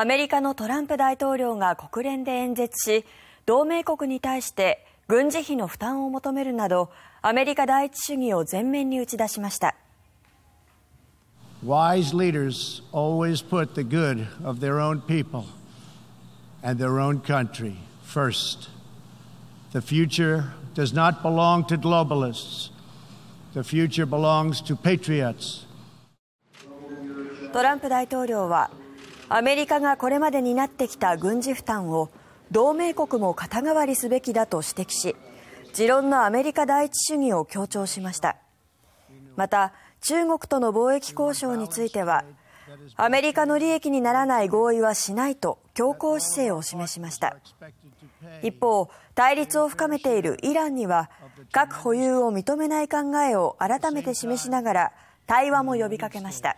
アメリカのトランプ大統領が国連で演説し、同盟国に対して軍事費の負担を求めるなど、アメリカ第一主義を前面に打ち出しました。Wise leaders always put the good of their own people and their own country first. The future does not belong to globalists. The future belongs to patriots. トランプ大統領は、アメリカがこれまで担ってきた軍事負担を同盟国も肩代わりすべきだと指摘し、持論のアメリカ第一主義を強調しました。また、中国との貿易交渉については、アメリカの利益にならない合意はしないと強硬姿勢を示しました。一方、対立を深めているイランには、核保有を認めない考えを改めて示しながら、対話も呼びかけました。